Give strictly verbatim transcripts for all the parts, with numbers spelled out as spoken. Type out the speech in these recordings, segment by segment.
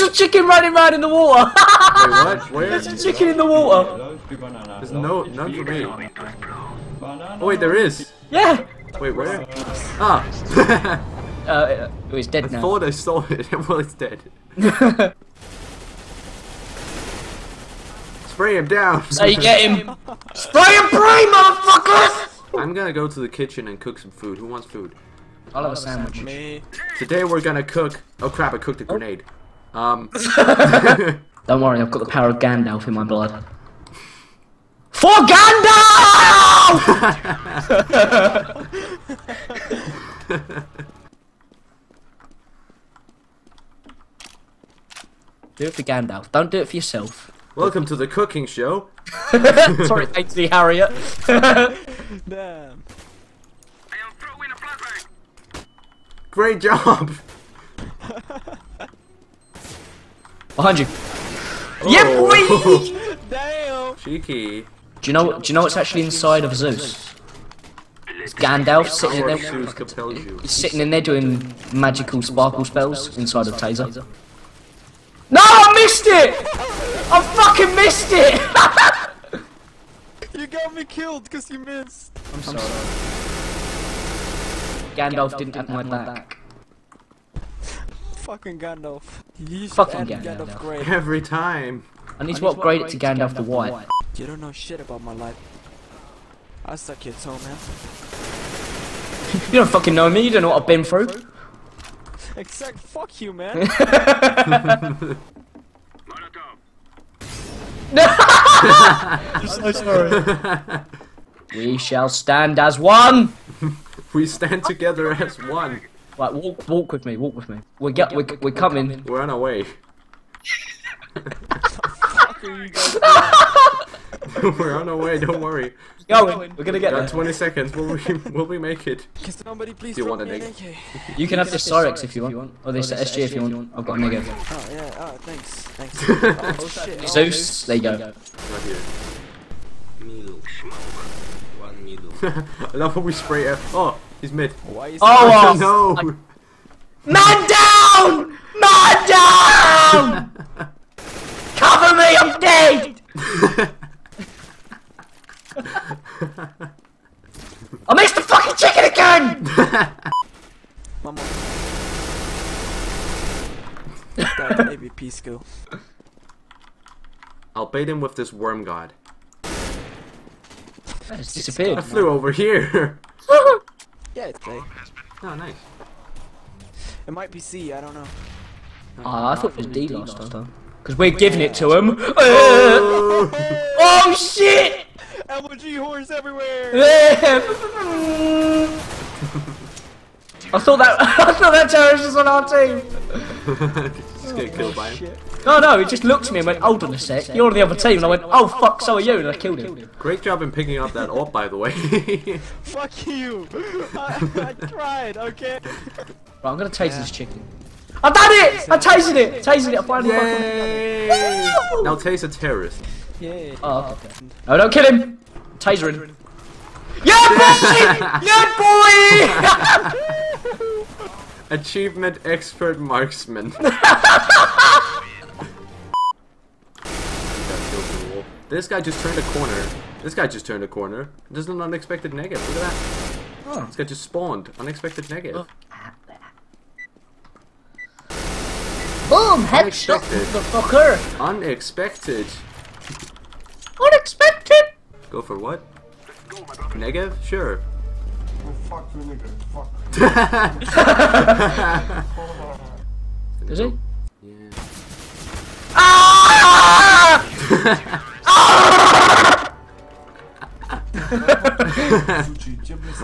There's a chicken running around in the water! Wait, what? Where? There's a chicken in the water! There's no, none for me. Oh wait, there is! Yeah! Wait, where? Ah! uh, it was dead now. I thought I saw it. Well, it's dead. Spray him down! So you get him! Spray him free, motherfuckers! I'm gonna go to the kitchen and cook some food. Who wants food? I'll have a sandwich. Me. Today we're gonna cook... Oh crap, I cooked a grenade. Um... Don't worry, I've got the power of Gandalf in my blood. For Gandalf! Do it for Gandalf. Don't do it for yourself. Welcome to the cooking show. Sorry, thanks, the Harriet. Damn. I am throwing a flashbang. Great job. Behind you. Oh. Yep, we. Damn. Cheeky. Do you know? Do you know what's actually inside of Zeus? It's Gandalf sitting in there. He's sitting in there doing magical sparkle spells inside of Taser. No, I missed it. I fucking missed it! You got me killed because you missed. I'm sorry. Gandalf, Gandalf didn't have my back. back. Fucking Gandalf. You fucking Gandalf. Gandalf grade. Every time. I need to upgrade it to Gandalf, Gandalf the White. White. You don't know shit about my life. I suck your toe, man. You don't fucking know me. You don't know what I've been through. Exact. Fuck you, man. I'm so sorry. We shall stand as one. We stand together as one. Right, walk, walk with me. Walk with me. We're get, we're, we're coming. We're on our way. We're on our way. Don't worry. Going. We're gonna get there. twenty seconds. Will we? Will we make it? Can somebody please do you want a Negev? You can have this Sorex if you want, or this S G if you want. I've got a Negev. Oh yeah. Oh thanks. Thanks. Oh shit. Zeus. There you go. Middle. One middle. I love how we spray it. Oh, he's mid. Oh no! Man down! Man down! Cover me! I'm dead. I missed the fucking chicken again! Mama. That baby peace go. I'll bait him with this worm god. It's disappeared. I flew over here. Yeah, it's A. Oh, nice. It might be C, I don't know. Oh, I thought it was D last time. Because we're giving it to him. Oh, oh shit! L G horse everywhere! I thought that I thought that terrorist was on our team! Just get killed by him. No no, he just looked at me and went, hold on a sec, you're on the other team, and I went, oh fuck, so are you, and I killed him. Great job in picking up that orb, by the way. Fuck you! I, I tried, okay? Right, I'm gonna taste yeah. this chicken. I done it! I tasted it! Tasted it, I finally fucking now taste a terrorist. Yeah. Oh, okay. No, don't kill him! Taser him. Yeah, boy! Yeah, boy! Achievement Expert Marksman. This guy just turned a corner. This guy just turned a corner. This is an unexpected negative. Look at that. Oh. This guy just spawned. Unexpected negative. Boom! Headshot, motherfucker! Unexpected. Unexpected! Go for what? Negev? Sure. Oh, fuck you, Negev. Fuck. Is he? Yeah.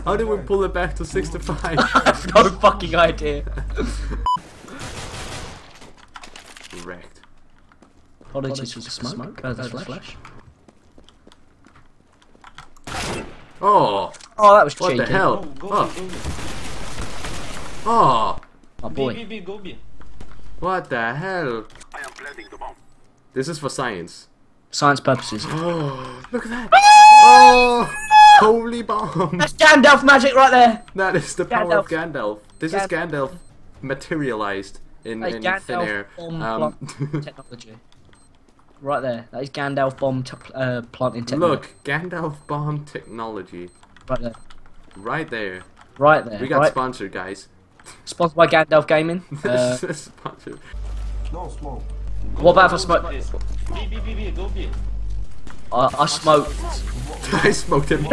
How did we pull it back to six to five? I have no fucking idea. Wrecked. Apologies for the smoke. Oh, that's flash. Oh! Oh, that was cheating. What the hell? Oh! Oh! Oh boy! What the hell? I am planting the bomb. This is for science. Science purposes. Oh! Look at that! Oh! Holy bomb! That's Gandalf magic right there. That is the power of Gandalf. This is Gandalf materialized in, in thin air. Um, technology. Right there. That is Gandalf Bomb uh, Planting Technology. Look, Gandalf Bomb Technology. Right there. Right there. Right there. We got right. sponsored, guys. Sponsored by Gandalf Gaming. uh, sponsored. No smoke. What about if I smoke? Be, be, be, be, go be. I, I smoked. I smoked him.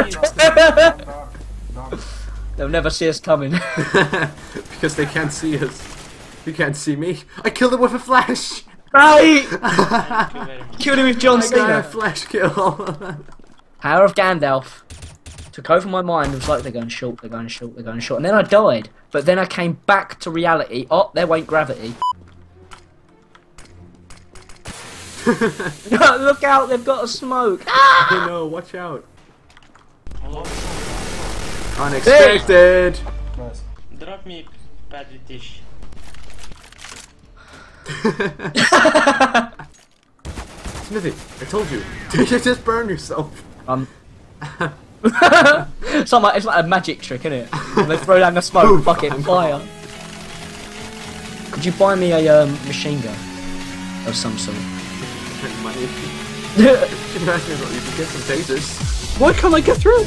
They'll never see us coming. Because they can't see us. You can't see me. I killed him with a flash. Right. Killed him with John Cena. I got a flash kill. Power of Gandalf took over my mind. It was like they're going short, they're going short, they're going short, and then I died. But then I came back to reality. Oh, there went gravity. Look out! They've got a smoke. Ah! Oh no! Watch out! Unexpected. Nice. Drop me, Paddy Tish. Smithy, I told you. You should just burn yourself. Um. it's, like, it's like a magic trick, isn't it? They throw down the smoke, fuck it, fire. Could you buy me a um, machine gun of some sort? Money. You can get some tasers. Why can't I get through?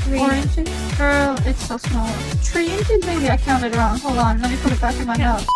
Three inches? Girl, it's so small. Three inches? Maybe I counted wrong. Hold on, let me put it back in my notes.